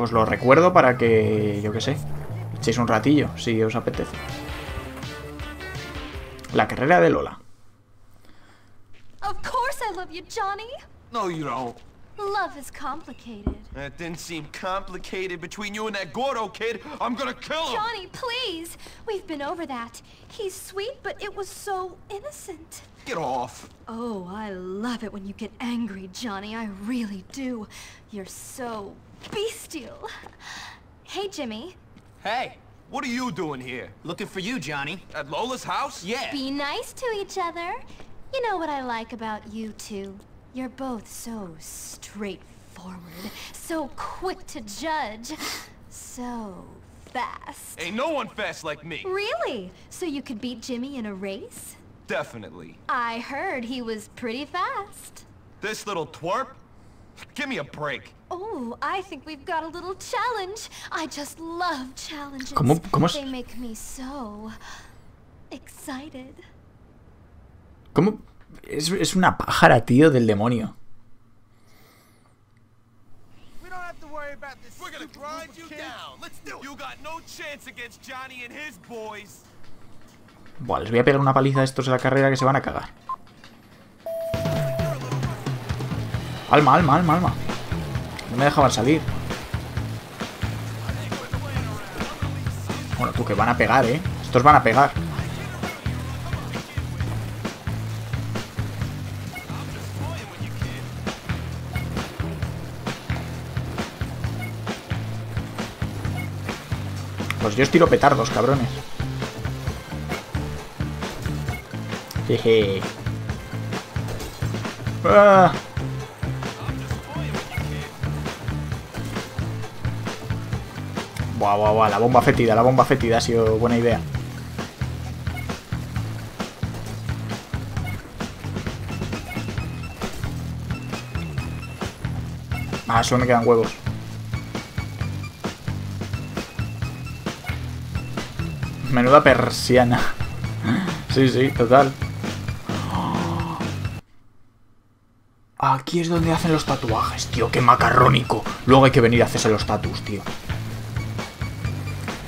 Os lo recuerdo para que, yo qué sé, echéis un ratillo, si os apetece. La carrera de Lola. Of course I love you, Johnny. No, you don't. Love is complicated. It didn't seem complicated between you and that Gordo kid. I'm gonna kill him. Johnny, please. We've been over that. He's sweet, but it was so innocent. Get off. Oh, I love it when you get angry, Johnny. I really do. You're so bestial. Hey, Jimmy. Hey. What are you doing here? Looking for you, Johnny. At Lola's house? Yeah. Be nice to each other. You know what I like about you two. You're both so straightforward, so quick to judge, so fast. Ain't no one fast like me. Really? So you could beat Jimmy in a race? Definitely. I heard he was pretty fast. This little twerp? Give me a break. Oh, I think we've got a little challenge. I just love challenges. ¿Cómo? They make me so excited. ¿Cómo? Es una pájara, tío, del demonio. Buah, les voy a pegar una paliza a estos de la carrera que se van a cagar. Alma. No me dejaban salir. Bueno, tú, que van a pegar, ¿eh? Estos van a pegar. Pues yo os tiro petardos, cabrones. Jeje. ¡Ah! Buah, buah, buah. La bomba fétida ha sido buena idea. Ah, solo me quedan huevos. Menuda persiana. Sí, total. Aquí es donde hacen los tatuajes, tío. Qué macarrónico. Luego hay que venir a hacerse los tatus, tío.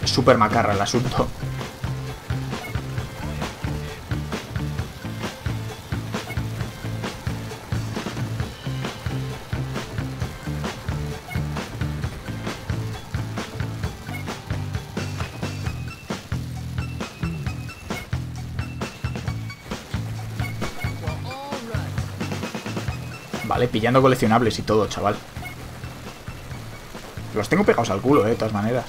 Es súper macarra el asunto. Vale, pillando coleccionables y todo, chaval. Los tengo pegados al culo, de todas maneras.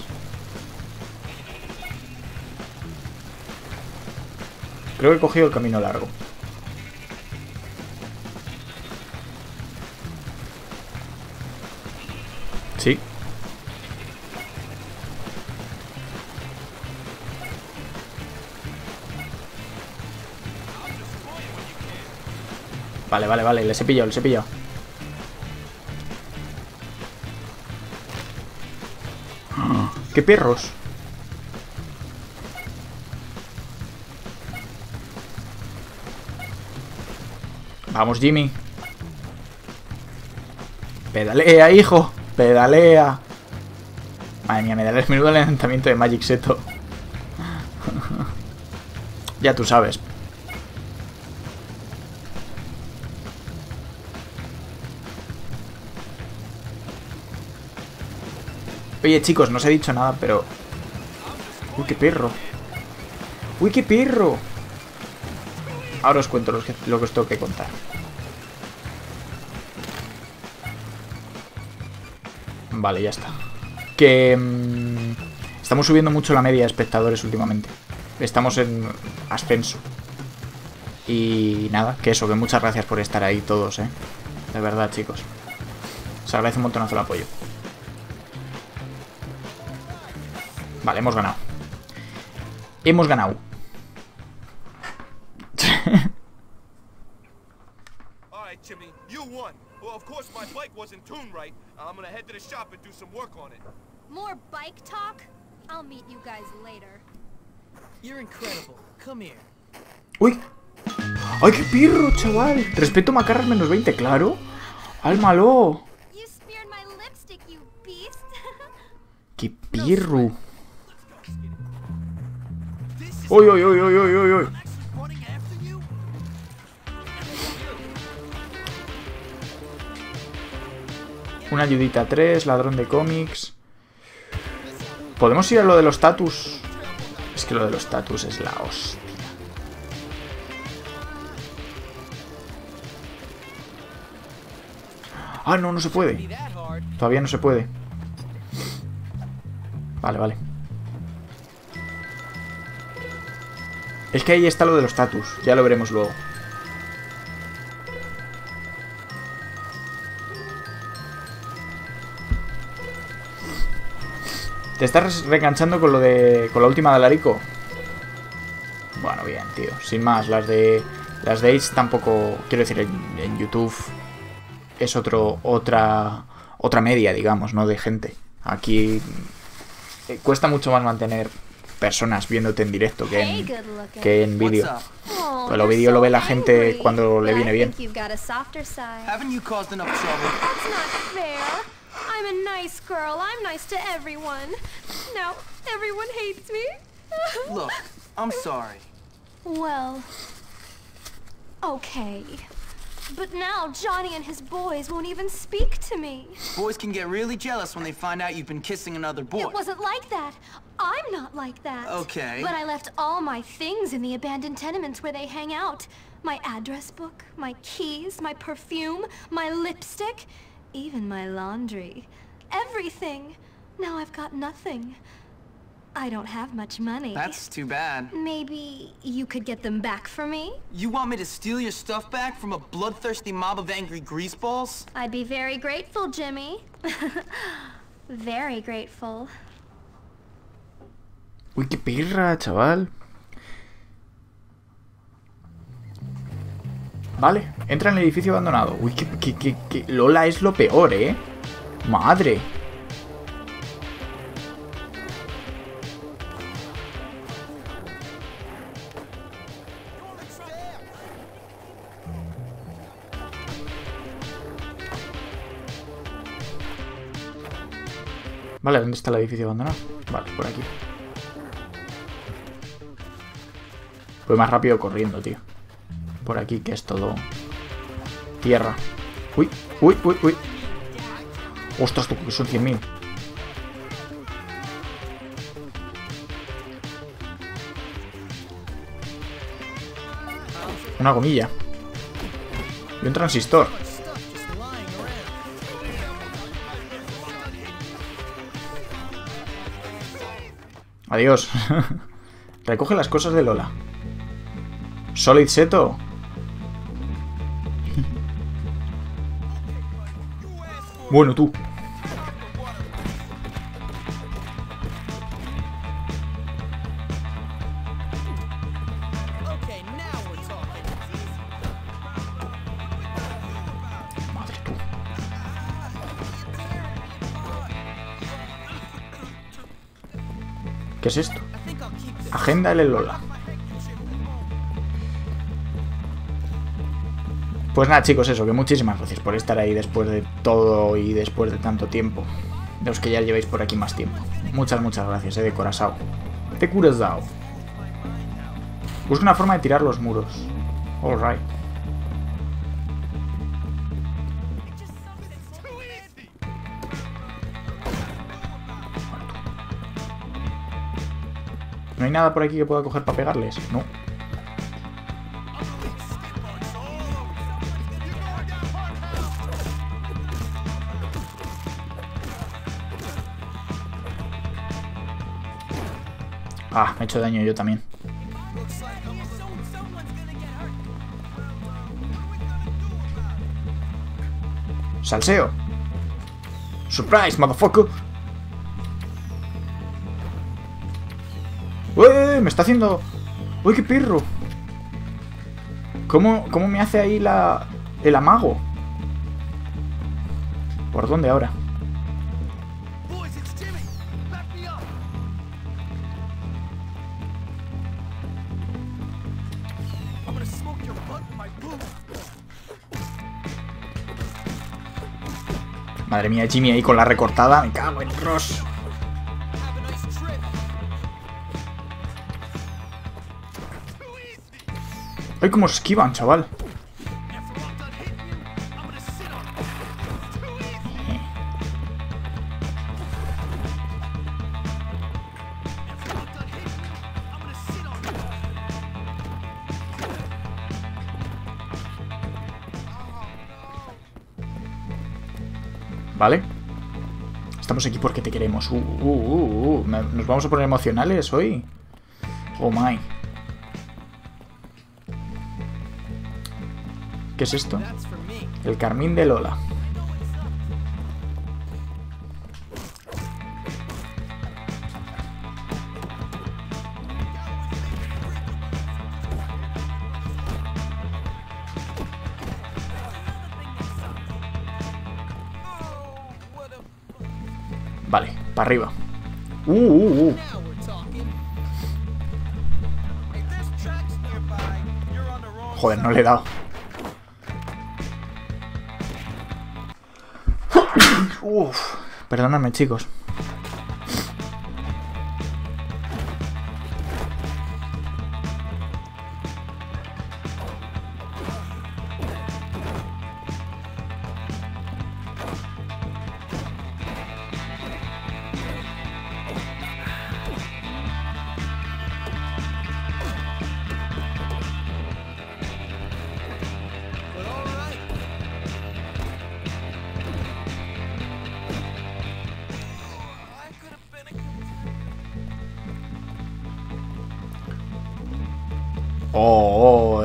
Creo que he cogido el camino largo. Sí. Vale, les he pillado. ¡Qué perros! Vamos, Jimmy. Pedalea, hijo. Pedalea. Madre mía, me da el menudo lanzamiento de Magic Zeto. Ya tú sabes. Oye, chicos, no os he dicho nada, pero... ¡Uy, qué perro! Ahora os cuento lo que os tengo que contar. Vale, ya está. Que... estamos subiendo mucho la media de espectadores últimamente. Estamos en ascenso. Y nada, que eso, que muchas gracias por estar ahí todos, ¿eh? De verdad, chicos. Os agradece un montonazo el apoyo. Vale, hemos ganado. Uy. Ay, qué pirro, chaval. Respeto macarras menos 20, claro. Álmalo. Pirru. ¡Uy, uy, uy, uy, uy, uy, uy! Una ayudita 3, ladrón de cómics. ¿Podemos ir a lo de los tatus? Es que lo de los tatus es la hostia. Ah, no, no se puede. Todavía no se puede. Vale, vale. Es que ahí está lo de los tatus. Ya lo veremos luego. Te estás reenganchando con lo de... con la última de Alarico. Bueno, bien, tío. Sin más, las de Age tampoco... Quiero decir, en YouTube es otra media, digamos, ¿no? De gente. Aquí cuesta mucho más mantener personas viéndote en directo que en vídeo. Pero lo vídeo lo ve la gente cuando le viene bien. I'm a nice girl. I'm nice to everyone. Now everyone hates me. Look, I'm sorry. Well, okay. But now Johnny and his boys won't even speak to me. Boys can get really jealous when they find out you've been kissing another boy. It wasn't like that. I'm not like that. Okay. But I left all my things in the abandoned tenements where they hang out. My address book, my keys, my perfume, my lipstick. Even my laundry. Everything. Now I've got nothing. I don't have much money. That's too bad. Maybe you could get them back for me? You want me to steal your stuff back from a bloodthirsty mob of angry greaseballs? I'd be very grateful, Jimmy. Very grateful. Uy, qué pirra, chaval. Vale, entra en el edificio abandonado. Uy, que Lola es lo peor, ¿eh? Madre. Vale, ¿dónde está el edificio abandonado? Vale, por aquí. Voy más rápido corriendo, tío. Por aquí, que es todo tierra. Uy, uy, uy, uy. Ostras, tú, que son 100.000. Una gomilla. Y un transistor. Adiós. Recoge las cosas de Lola. Solid Zeto. Bueno, tú. Madre, tú. ¿Qué es esto? Agenda L. Lola. Pues nada, chicos, eso, que muchísimas gracias por estar ahí después de todo y después de tanto tiempo. De los que ya lleváis por aquí más tiempo. Muchas, muchas gracias, de Curazao. De Curazao. Busca una forma de tirar los muros. Alright. ¿No hay nada por aquí que pueda coger para pegarles? No. Ah, me he hecho daño yo también. Salseo. Surprise, motherfucker. Uy, me está haciendo... Uy, qué pirro. ¿Cómo me hace ahí el amago? ¿Por dónde ahora? Madre mía, Jimmy ahí con la recortada. Me cago en Ross. cómo esquivan, chaval. Vale. Estamos aquí porque te queremos. Nos vamos a poner emocionales hoy. Oh my. ¿Qué es esto? El carmín de Lola. Vale, para arriba. Joder, no le he dado. Uf, perdóname, chicos.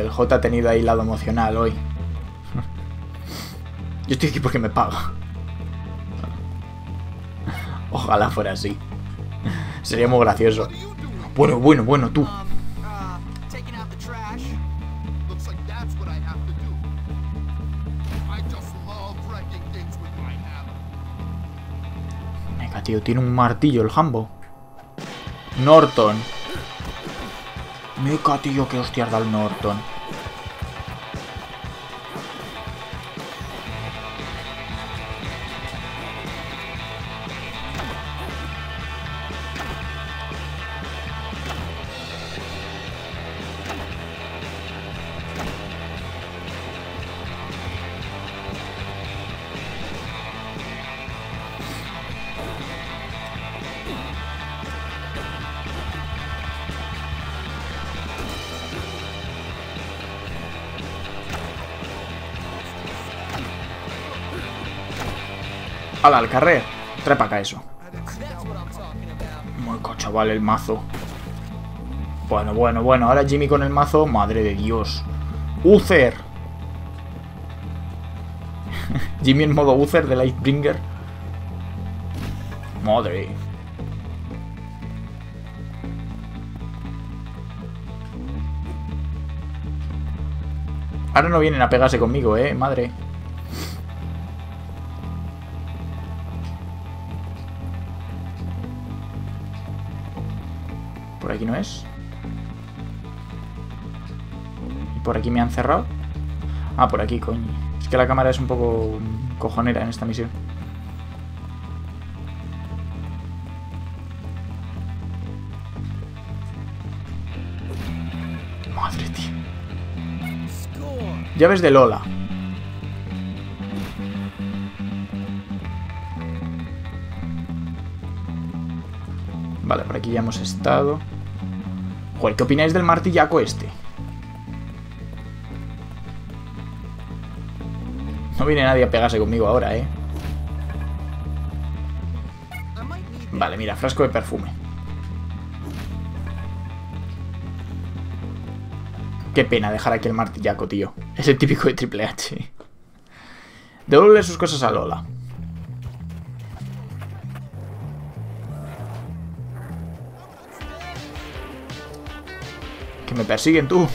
El J ha tenido ahí lado emocional hoy. Yo estoy aquí porque me paga. Ojalá fuera así. Sería muy gracioso. Bueno, tú. Venga, tío, tiene un martillo el Jambo. Norton. Me catillo que hostias da el Norton. ¡Hala, al carrer! Trae para acá eso. Muy cocho, vale, el mazo. Bueno. Ahora Jimmy con el mazo. Madre de Dios. ¡Uther! Jimmy en modo Uther de Lightbringer. Madre. Ahora no vienen a pegarse conmigo, madre. Por aquí no es. Y por aquí me han cerrado. Ah, por aquí, coño. Es que la cámara es un poco cojonera en esta misión. Madre, tío. Llaves de Lola. Vale, por aquí ya hemos estado. Joder, ¿qué opináis del martillaco este? No viene nadie a pegarse conmigo ahora, Vale, mira, frasco de perfume. Qué pena dejar aquí el martillaco, tío. Es el típico de Triple H. Devuelve sus cosas a Lola. Que me persiguen, tú.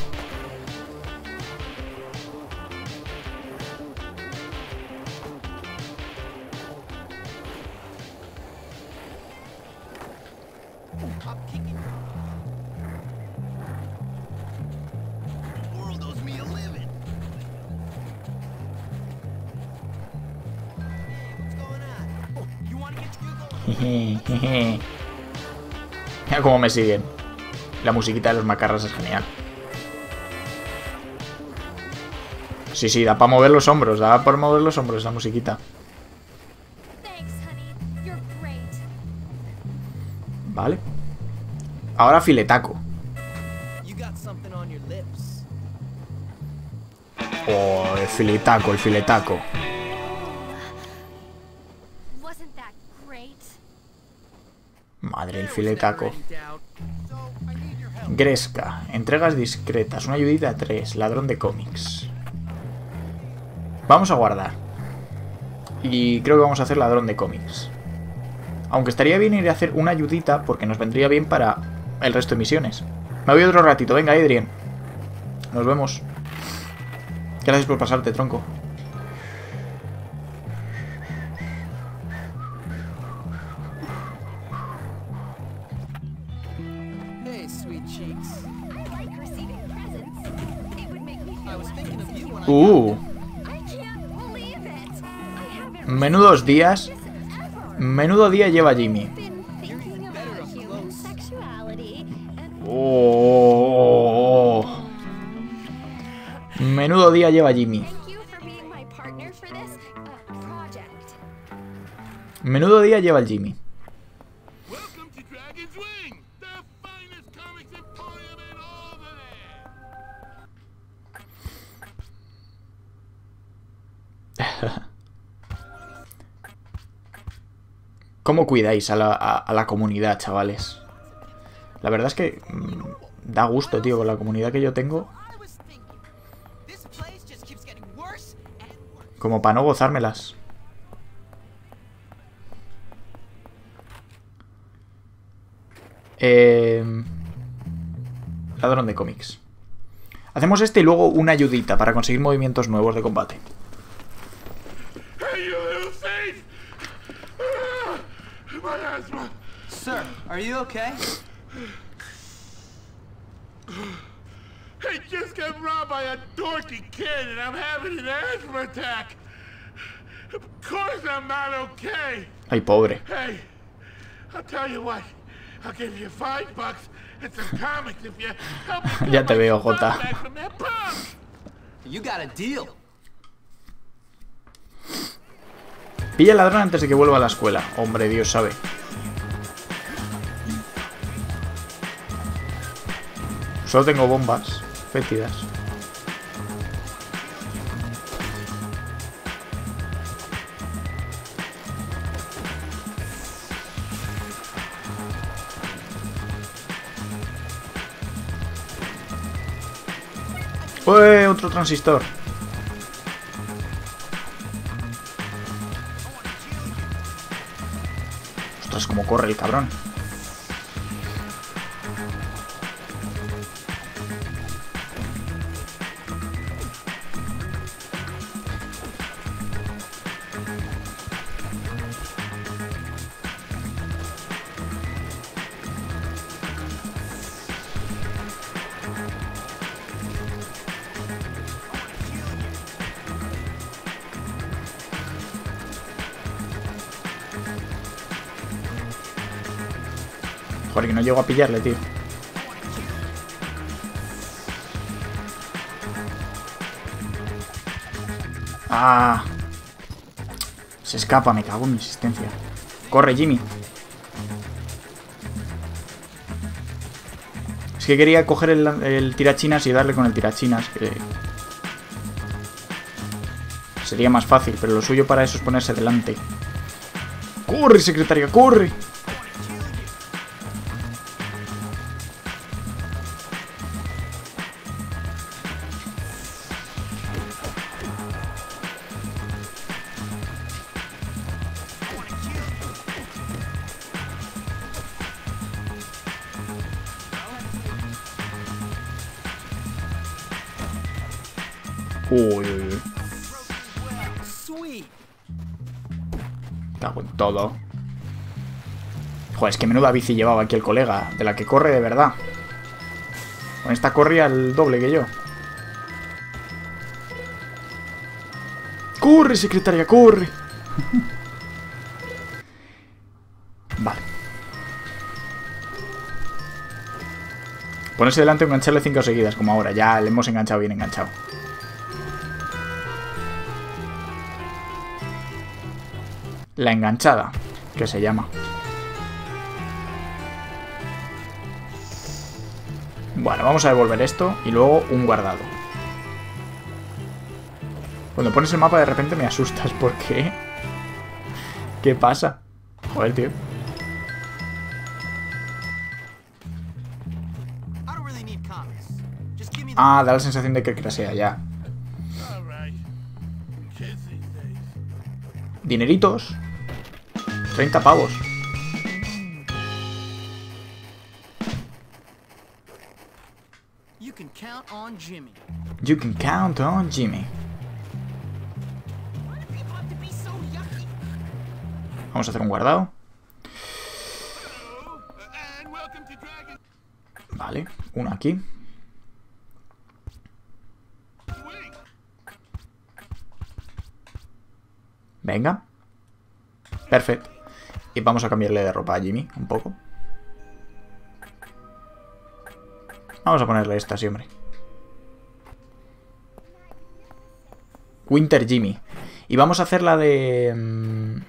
Mira cómo me siguen. La musiquita de los macarras es genial. Sí, sí, da para mover los hombros, da para mover los hombros la musiquita. Vale. Ahora filetaco. Oh, el filetaco, el filetaco. Madre, el filetaco. Gresca. Entregas discretas. Una ayudita 3. Ladrón de cómics. Vamos a guardar. Y creo que vamos a hacer ladrón de cómics. Aunque estaría bien ir a hacer una ayudita porque nos vendría bien para el resto de misiones. Me voy otro ratito. Venga, Adrien. Nos vemos. Gracias por pasarte, tronco. Menudos días. Menudo día lleva Jimmy. Oh. Menudo día lleva Jimmy. Menudo día lleva el Jimmy. ¿Cómo cuidáis a la comunidad, chavales? La verdad es que da gusto, tío, con la comunidad que yo tengo. Como para no gozármelas. Ladrón de cómics. Hacemos este y luego una ayudita para conseguir movimientos nuevos de combate. Sir, are you okay? I just got robbed by a dorky kid and I'm having an asthma attack. Of course I'm not okay. Ay, pobre. Hey, I'll tell you what. I'll give you $5 and some comics if you help me. Ya te veo, Jota. You got a deal. Pilla al ladrón antes de que vuelva a la escuela. Hombre, Dios sabe. Solo tengo bombas fétidas. ¡Uy! Otro transistor. Ostras, cómo corre el cabrón. Joder, que no llego a pillarle, tío. Ah. Se escapa, me cago en mi existencia. Corre, Jimmy. Es que quería coger el tirachinas y darle con el tirachinas. Que sería más fácil, pero lo suyo para eso es ponerse delante. ¡Corre, secretaria, corre! Uy, uy, uy. Cago en todo. Joder, es que menuda bici llevaba aquí el colega. De la que corre de verdad. Con esta corría el doble que yo. ¡Corre, secretaria, corre! Vale. Ponerse delante o engancharle 5 seguidas, como ahora. Ya le hemos enganchado bien enganchado. La enganchada, que se llama. Bueno, vamos a devolver esto y luego un guardado. Cuando pones el mapa de repente me asustas. ¿Por qué? ¿Qué pasa? Joder, tío. Ah, da la sensación de que crasea ya. Dineritos. 30 pavos. You can count on Jimmy. Vamos a hacer un guardado. Vale, uno aquí. Venga. Perfecto. Y vamos a cambiarle de ropa a Jimmy un poco. Vamos a ponerle esta, sí, hombre. Winter Jimmy. Y vamos a hacer la de...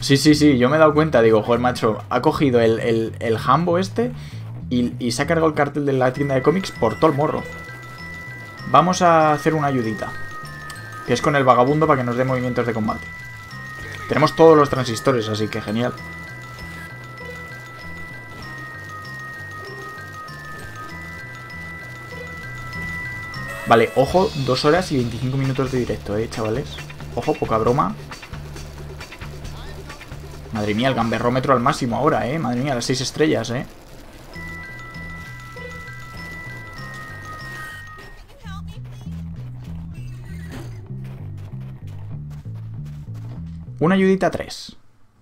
Sí, yo me he dado cuenta. Digo, joder, macho, ha cogido el Hambo este y se ha cargado el cartel de la tienda de cómics por todo el morro. Vamos a hacer una ayudita, que es con el vagabundo para que nos dé movimientos de combate. Tenemos todos los transistores, así que genial. Vale, ojo, 2 horas y 25 minutos de directo, chavales. Ojo, poca broma. Madre mía, el gamberrómetro al máximo ahora, Madre mía, las 6 estrellas, Una ayudita 3.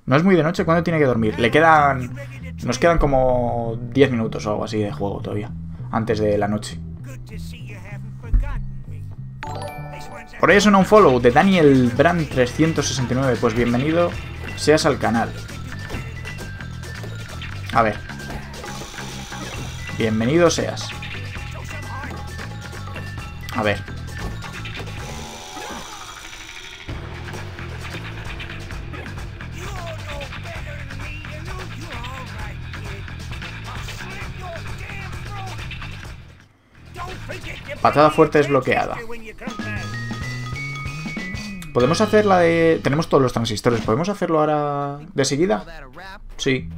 No es muy de noche, ¿cuándo tiene que dormir? Le quedan... Nos quedan como 10 minutos o algo así de juego todavía, antes de la noche. Por ahí suena un follow de Daniel Brand 369. Pues bienvenido seas al canal. A ver. Bienvenido seas. A ver. Patada fuerte desbloqueada. ¿Podemos hacer la de...? Tenemos todos los transistores. ¿Podemos hacerlo ahora de seguida? Sí.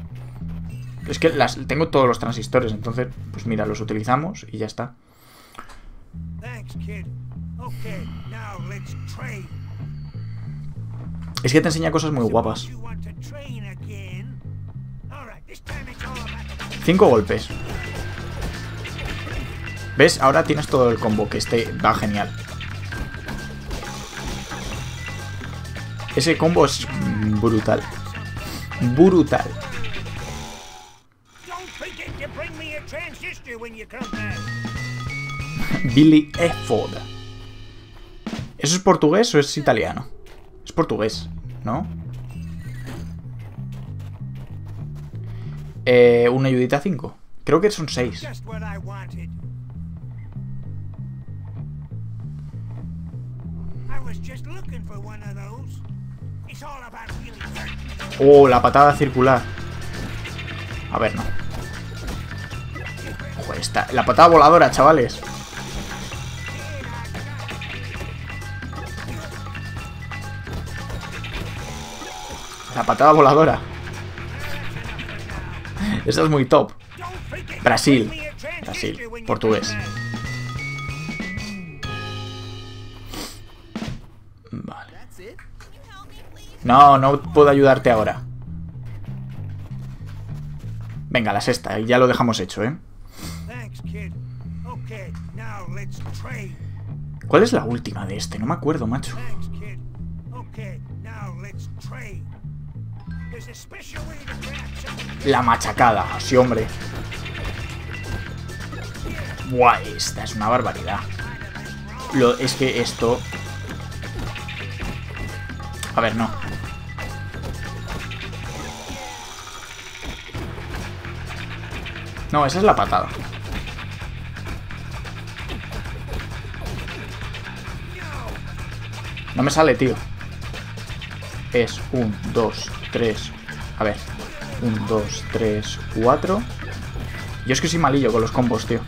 Es que tengo todos los transistores, entonces, pues mira, los utilizamos y ya está. Es que te enseña cosas muy guapas. 5 golpes. ¿Ves? Ahora tienes todo el combo, que este va genial. Ese combo es brutal. Brutal. Billy Efford. ¿Eso es portugués o es italiano? Es portugués, ¿no? Una ayudita 5. Creo que son 6. Oh, la patada circular. A ver, no. Joder, está... La patada voladora, chavales. La patada voladora. Eso es muy top. Brasil. Brasil. Portugués. Vale. No, no puedo ayudarte ahora. Venga, la 6ª, ya lo dejamos hecho, ¿Cuál es la última de este? No me acuerdo, macho. La machacada, sí, hombre. Guay, esta es una barbaridad. Es que esto... A ver, no. No, esa es la patada. No me sale, tío. es 1, 2, 3, a ver, 1, 2, 3, 4. Yo es que soy malillo con los combos, tío.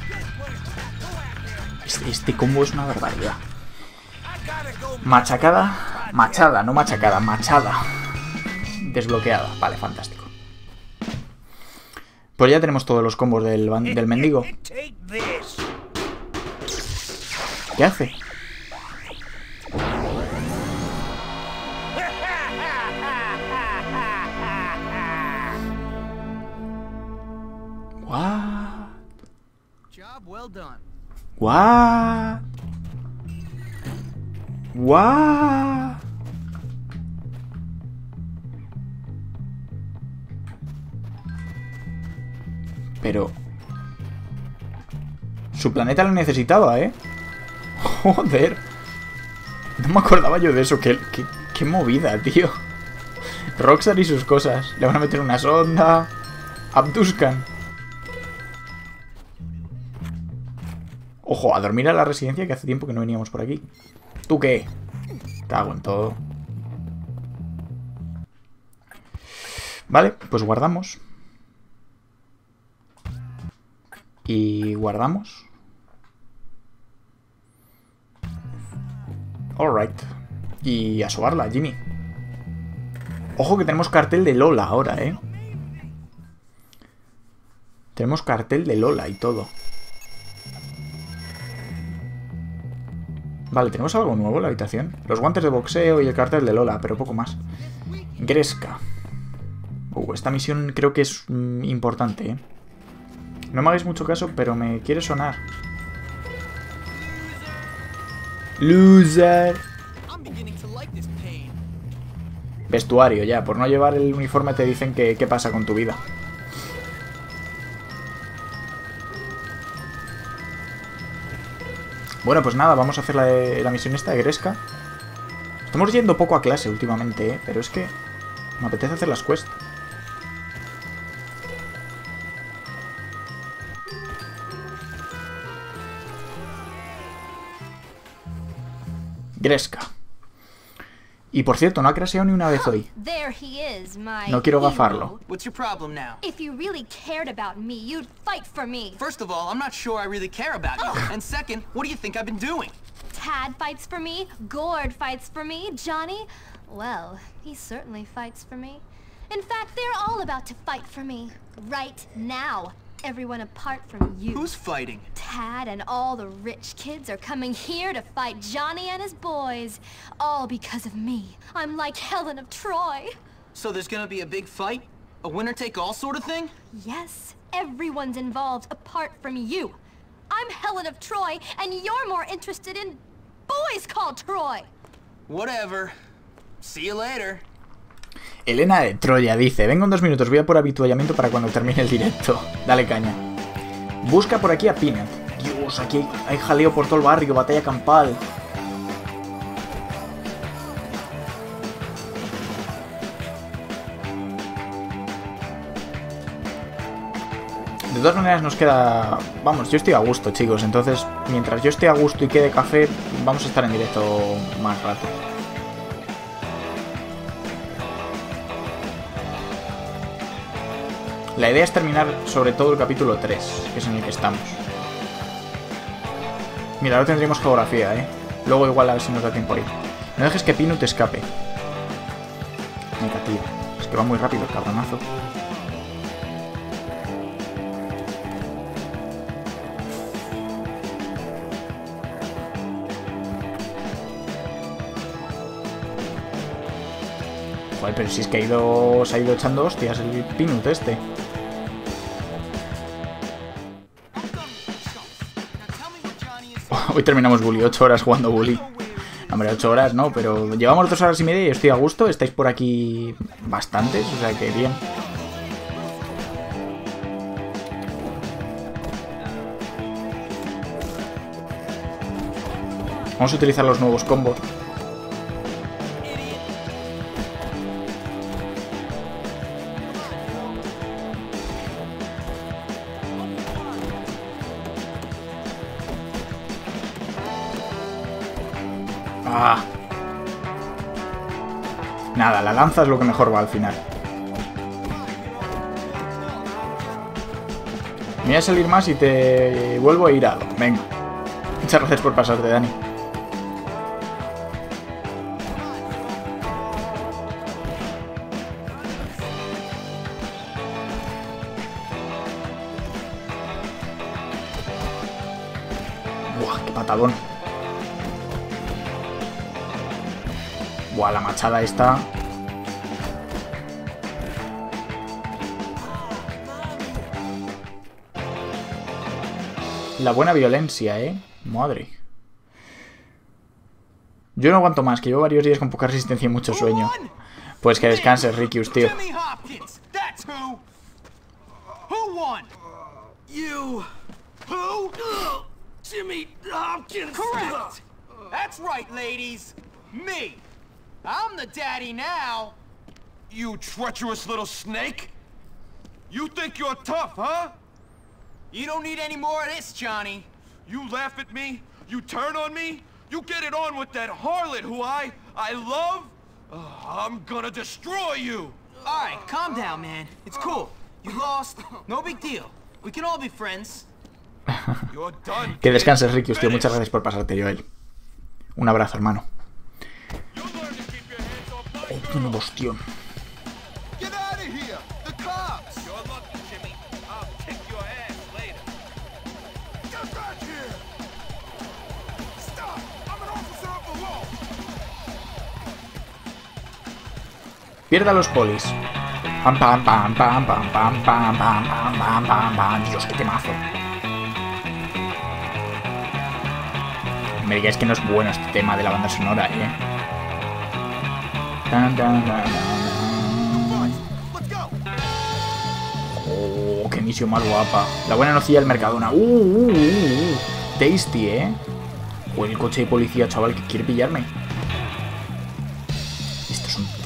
Este combo es una barbaridad. Machacada, machada, no machacada, machada. Desbloqueada, vale, fantástico. Pues ya tenemos todos los combos del mendigo. ¿Qué hace? What? What? Pero su planeta lo necesitaba, ¿eh? Joder. No me acordaba yo de eso. Qué movida, tío. Rockstar y sus cosas. Le van a meter una sonda. Abduzcan. Ojo, a dormir a la residencia, que hace tiempo que no veníamos por aquí. ¿Tú qué? Cago en todo. Vale, pues guardamos. Y guardamos. Alright. Y a sobarla, Jimmy. Ojo que tenemos cartel de Lola ahora, ¿eh? Tenemos cartel de Lola y todo. Vale, tenemos algo nuevo en la habitación. Los guantes de boxeo y el cartel de Lola, pero poco más. Gresca. Esta misión creo que es importante, ¿eh? No me hagáis mucho caso, pero me quiere sonar. Loser. Vestuario, ya. Por no llevar el uniforme te dicen que qué pasa con tu vida. Bueno, pues nada, vamos a hacer la misión esta de Gresca. Estamos yendo poco a clase últimamente, ¿eh? Pero es que me apetece hacer las quests. Gresca. Y por cierto, no ha crasheado ni una vez hoy. No quiero gafarlo. Everyone apart from you. Who's fighting? Tad and all the rich kids are coming here to fight Johnny and his boys. All because of me. I'm like Helen of Troy. So there's gonna be a big fight? A winner-take-all sort of thing? Yes. Everyone's involved apart from you. I'm Helen of Troy, and you're more interested in boys called Troy. Whatever. See you later. Elena de Troya dice: vengo en 2 minutos, voy a por habituallamiento para cuando termine el directo. Dale caña. Busca por aquí a Peanut. Dios, aquí hay jaleo por todo el barrio, batalla campal. De todas maneras nos queda... Vamos, yo estoy a gusto, chicos. Entonces, mientras yo esté a gusto y quede café, vamos a estar en directo más rato. La idea es terminar sobre todo el capítulo 3, que es en el que estamos. Mira, ahora tendremos geografía, ¿eh? Luego igual a ver si nos da tiempo ahí. No dejes que Pino te escape. Mira, tío. Es que va muy rápido el cabronazo. Joder, pero si es que se ha ido echando hostias el Peanut este. Hoy terminamos Bully, 8 horas jugando Bully. Hombre, 8 horas no, pero llevamos 2 horas y media y estoy a gusto. Estáis por aquí bastantes, o sea que bien. Vamos a utilizar los nuevos combos. Nada, la lanza es lo que mejor va al final. Me voy a salir más y te vuelvo airado. Venga. Muchas gracias por pasarte, Dani. Buah, qué patadón. Buah, la machada esta. La buena violencia, ¿eh? Madre. Yo no aguanto más, que llevo varios días con poca resistencia y mucho sueño. Pues que descanses, Rickyus, tío. Jimmy Hopkins. Correct. That's right, ladies. Me. I'm the daddy now. You treacherous little snake. You think you're tough, huh? You don't need any more of this, Johnny. You laugh at me, you turn on me, you get it on with that harlot who I love. I'm gonna destroy you. All right, calm down, man. It's cool. You lost. No big deal. We can all be friends. You're done. Que descanses, Ricky. Tío, muchas gracias por pasarte, Joel. Un abrazo, hermano. Oh, un bostión. Pierda los polis. Pam pam pam pam pam pam pam pam pam pam pam pam. Dios, qué temazo. Me digáis que no es bueno este tema de la banda sonora, eh. Oh, qué misión más guapa. La buena nocilla del Mercadona. Tasty, eh. O el coche de policía, chaval, que quiere pillarme.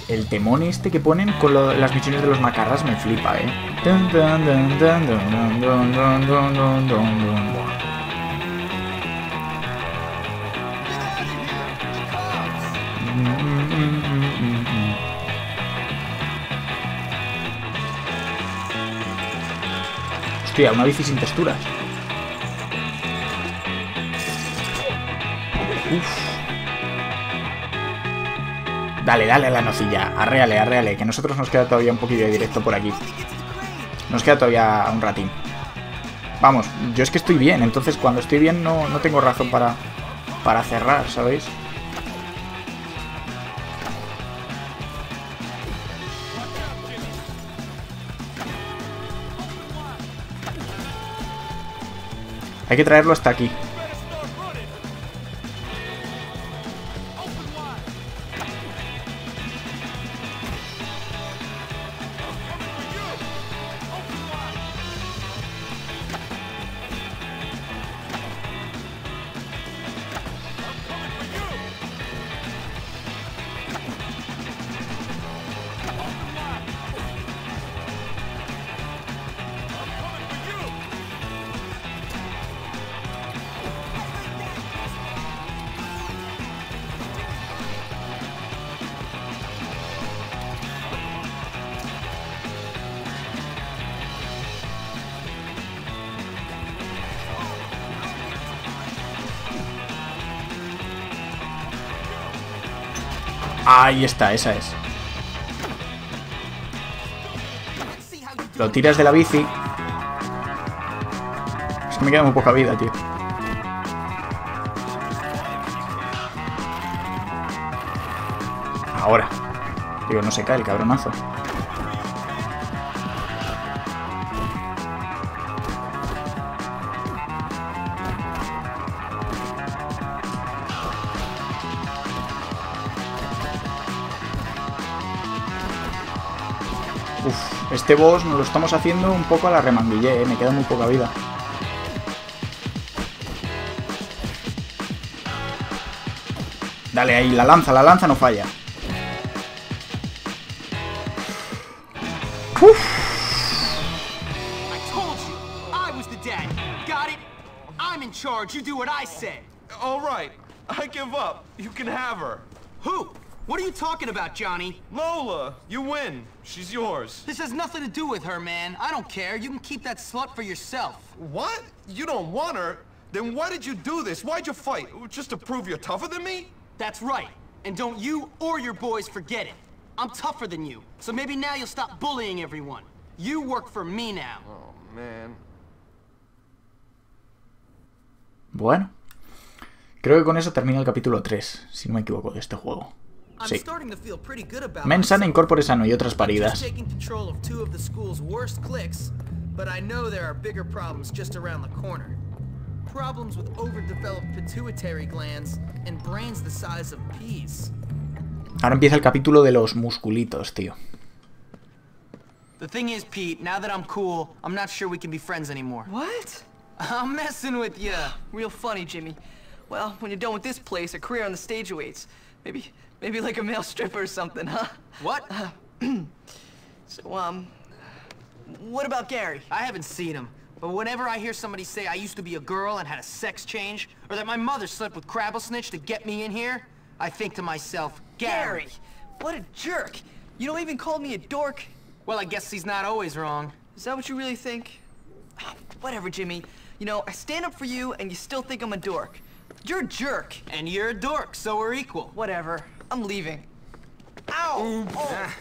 El temón este que ponen con las misiones de los macarras me flipa, eh. Hostia, una bici sin texturas. Uf. Dale, dale a la nocilla, arréale, arréale, que nosotros nos queda todavía un poquito de directo por aquí. Nos queda todavía un ratín. Vamos, yo es que estoy bien, entonces cuando estoy bien no tengo razón para cerrar, ¿sabéis? Hay que traerlo hasta aquí. Ahí está, esa es. Lo tiras de la bici. Es que me queda muy poca vida, tío. Ahora. Tío, no se cae el cabronazo. Este boss nos lo estamos haciendo un poco a la remanguillé, me queda muy poca vida. Dale ahí, la lanza no falla. Uf. What are you talking about, Johnny? Lola, you win. She's yours. This has nothing to do with her, man. I don't care. You can keep that slut for yourself. What? You don't want her? Then why did you do this? Why'd you fight? Just to prove you're tougher than me? That's right. And don't you or your boys forget it. I'm tougher than you. So maybe now you'll stop bullying everyone. You work for me now. Oh, man. Bueno. Creo que con eso termina el capítulo 3, si no me equivoco, de este juego. Sí. Men sana, incorpore sano y otras paridas. Problems with overdeveloped pituitary glands and brains the size of peas. Ahora empieza el capítulo de los musculitos, tío. The thing is, Pete, now that I'm cool, I'm not sure we can be friends anymore. What? I'm messing with you. Real funny, Jimmy. Well, when you're done with this place, a career on the stage awaits. Maybe like a male stripper or something, huh? What? What about Gary? I haven't seen him. But whenever I hear somebody say I used to be a girl and had a sex change, or that my mother slept with Krabblesnitch to get me in here, I think to myself, Gary, what a jerk. You don't even call me a dork. Well, I guess he's not always wrong. Is that what you really think? Whatever, Jimmy. You know, I stand up for you and you still think I'm a dork. You're a jerk. And you're a dork, so we're equal. Whatever. I'm leaving. Ow! Oh.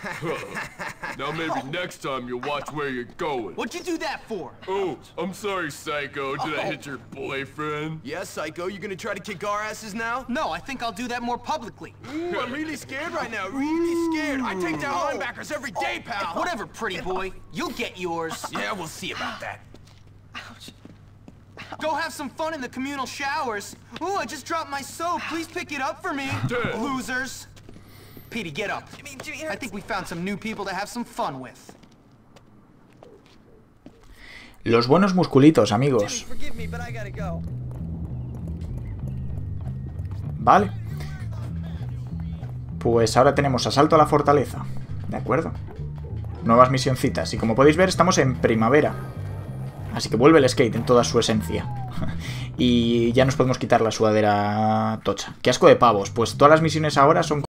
Now maybe next time you'll watch where you're going. What'd you do that for? Oh, I'm sorry, Psycho. Did I hit your boyfriend? Yeah, Psycho, you gonna try to kick our asses now? No, I think I'll do that more publicly. Ooh, I'm really scared right now. Really scared. I take down linebackers every day, pal. Whatever, pretty boy. You'll get yours. Yeah, we'll see about that. Ouch. Go have some fun in the communal showers. Ooh, I just dropped my soap. Please pick it up for me, losers. Petey, get up. I think we found some new people to have some fun with. Los buenos musculitos, amigos. Vale. Pues ahora tenemos asalto a la fortaleza. ¿De acuerdo? Nuevas misioncitas. Y como podéis ver, estamos en primavera. Así que vuelve el skate en toda su esencia. Y ya nos podemos quitar la sudadera tocha. ¡Qué asco de pavos! Pues todas las misiones ahora son...